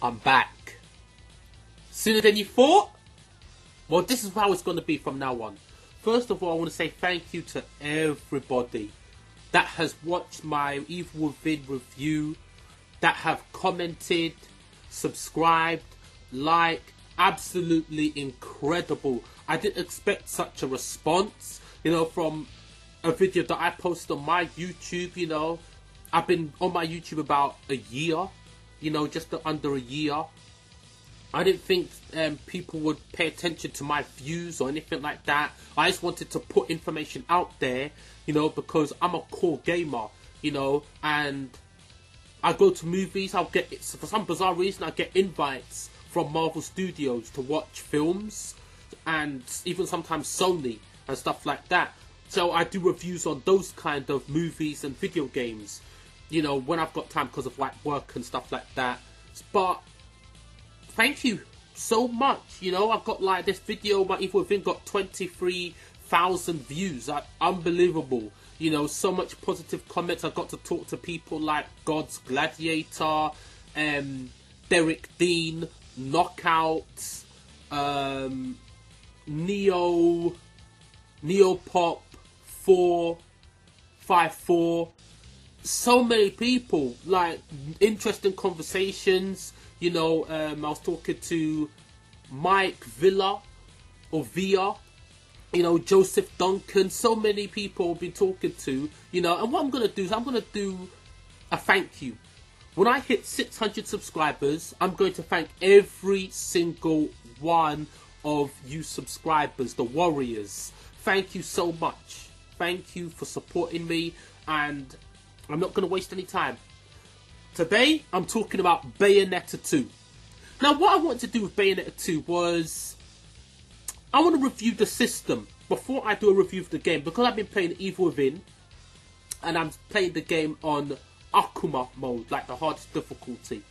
I'm back. Sooner than you thought? Well, this is how it's going to be from now on. First of all, I want to say thank you to everybody that has watched my Evil Within review, that have commented, subscribed, liked. Absolutely incredible. I didn't expect such a response, you know, from a video that I posted on my YouTube, you know. I've been on my YouTube about a year, you know, just under a year. I didn't think people would pay attention to my views or anything like that. I just wanted to put information out there, you know, because I'm a core gamer, you know, and I go to movies. I'll get, for some bizarre reason, I get invites from Marvel Studios to watch films, and even sometimes Sony and stuff like that. So I do reviews on those kind of movies and video games, you know, when I've got time because of like work and stuff like that. But thank you so much. You know, I've got like this video, my Evil Within, got 23,000 views. Like, unbelievable. You know, so much positive comments. I got to talk to people like God's Gladiator, Derek Dean, Knockout, Neopop 454. So many people, like, interesting conversations. You know, I was talking to Mike Villa, or Villa, you know, Joseph Duncan. So many people I've been talking to, you know. And what I'm going to do is I'm going to do a thank you. When I hit 600 subscribers, I'm going to thank every single one of you subscribers, the warriors. Thank you so much. Thank you for supporting me, and I'm not going to waste any time. Today, I'm talking about Bayonetta 2. Now, what I wanted to do with Bayonetta 2 was, I want to review the system before I do a review of the game, because I've been playing Evil Within, and I'm playing the game on Akuma mode, like the hardest difficulty.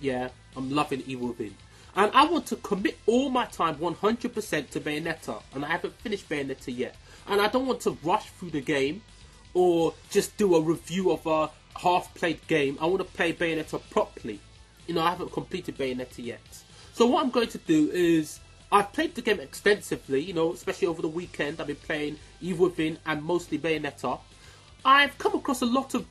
Yeah, I'm loving Evil Within. And I want to commit all my time 100% to Bayonetta, and I haven't finished Bayonetta yet. And I don't want to rush through the game or just do a review of a half-played game. I want to play Bayonetta properly. You know, I haven't completed Bayonetta yet. So what I'm going to do is, I've played the game extensively, you know, especially over the weekend. I've been playing Evil Within and mostly Bayonetta. I've come across a lot of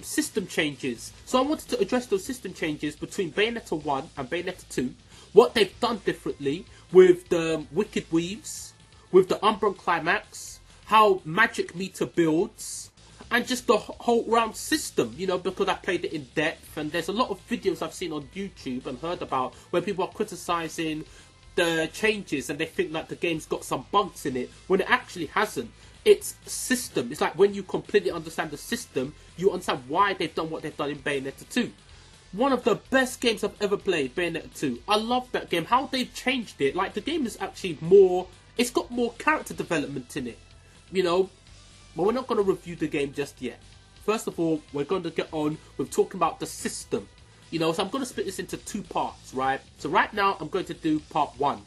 system changes, so I wanted to address those system changes between Bayonetta 1 and Bayonetta 2, what they've done differently with the Wicked Weaves, with the Umbral Climax, how Magic Meter builds, and just the whole round system, you know, because I played it in depth, and there's a lot of videos I've seen on YouTube and heard about where people are criticising the changes and they think like the game's got some bugs in it, when it actually hasn't. It's system. It's like when you completely understand the system, you understand why they've done what they've done in Bayonetta 2. One of the best games I've ever played, Bayonetta 2. I love that game. How they've changed it. Like, the game is actually more, it's got more character development in it, you know. But we're not going to review the game just yet. First of all, we're going to get on with talking about the system. You know, so I'm going to split this into two parts, right? So right now, I'm going to do part one.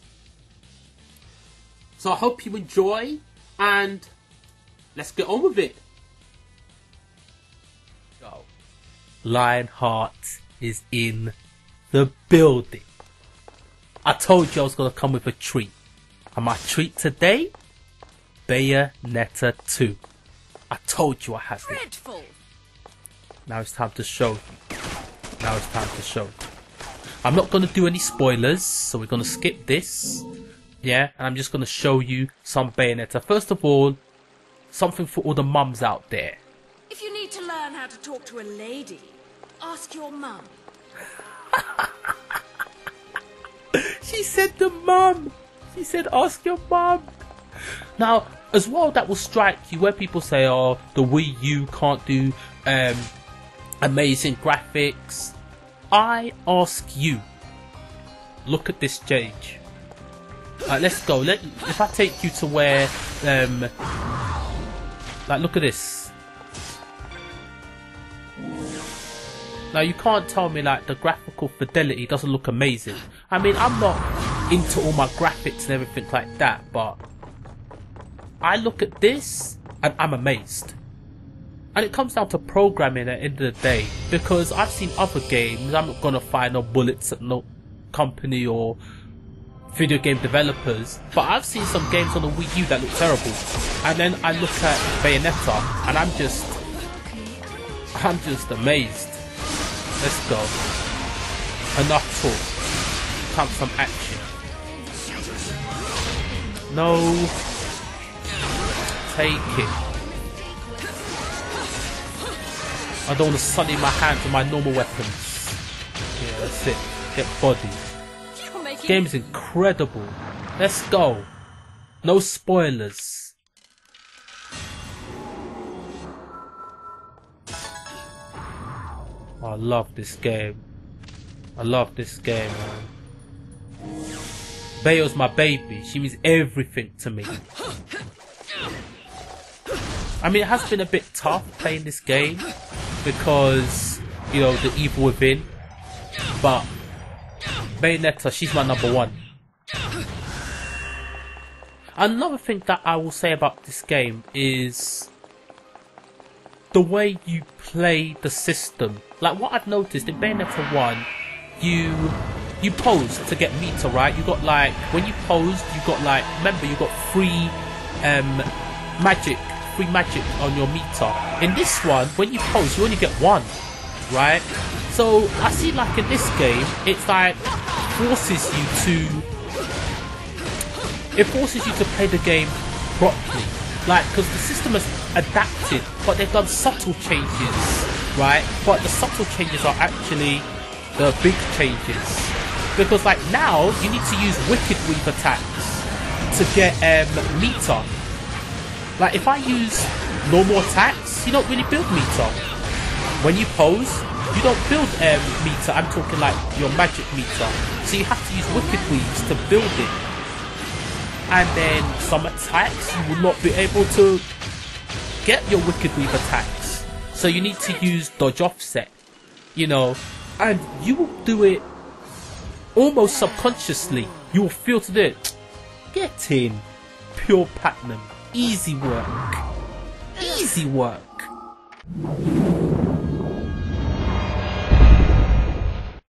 So I hope you enjoy, and let's get on with it. Go. Lionheart is in the building. I told you I was going to come with a treat. And my treat today? Bayonetta 2. I told you I had it. Now it's time to show you. Now it's time to show you. I'm not going to do any spoilers, so we're going to skip this. Yeah, and I'm just going to show you some Bayonetta. First of all, something for all the mums out there. If you need to learn how to talk to a lady, ask your mum. She said the mum. She said ask your mum. Now, as well, that will strike you where people say, oh, the Wii U can't do amazing graphics. I ask you, look at this change. Right, let's go. If I take you to where like, look at this. Now, you can't tell me, like, the graphical fidelity doesn't look amazing. I mean, I'm not into all my graphics and everything like that, but I look at this and I'm amazed. And it comes down to programming at the end of the day, because I've seen other games. I'm not gonna fire no bullets at no company or video game developers, but I've seen some games on the Wii U that look terrible, and then I look at Bayonetta and I'm just amazed. Let's go. Enough talk, come some action. No, take it. I don't want to sully my hands with my normal weapons. Yeah, that's it. Get bodied. Game's incredible. Let's go. No spoilers. I love this game. I love this game, man. Bayo's my baby. She means everything to me. I mean, it has been a bit tough playing this game, because, you know, the Evil Within, but Bayonetta, she's my number one. Another thing that I will say about this game is the way you play the system. Like, what I've noticed in Bayonetta 1, you pose to get meter, right? You got, like, when you posed, you got, like, remember, you got free magic on your meter. In this one, when you pose, you only get one, right? So I see, like, in this game, it's like it forces you to play the game properly, like, because the system has adapted, but they've done subtle changes, right? But the subtle changes are actually the big changes, because, like, now you need to use Wicked Weave attacks to get meter. Like, if I use normal attacks, you don't really build meter. When you pose, you don't build meter. I'm talking, like, your magic meter. So you have to use Wicked Weaves to build it. And then some attacks, you will not be able to get your Wicked Weave attacks. So you need to use dodge offset, you know. And you will do it almost subconsciously. You will feel to do it. Get in. Pure platinum. Easy work. Easy work.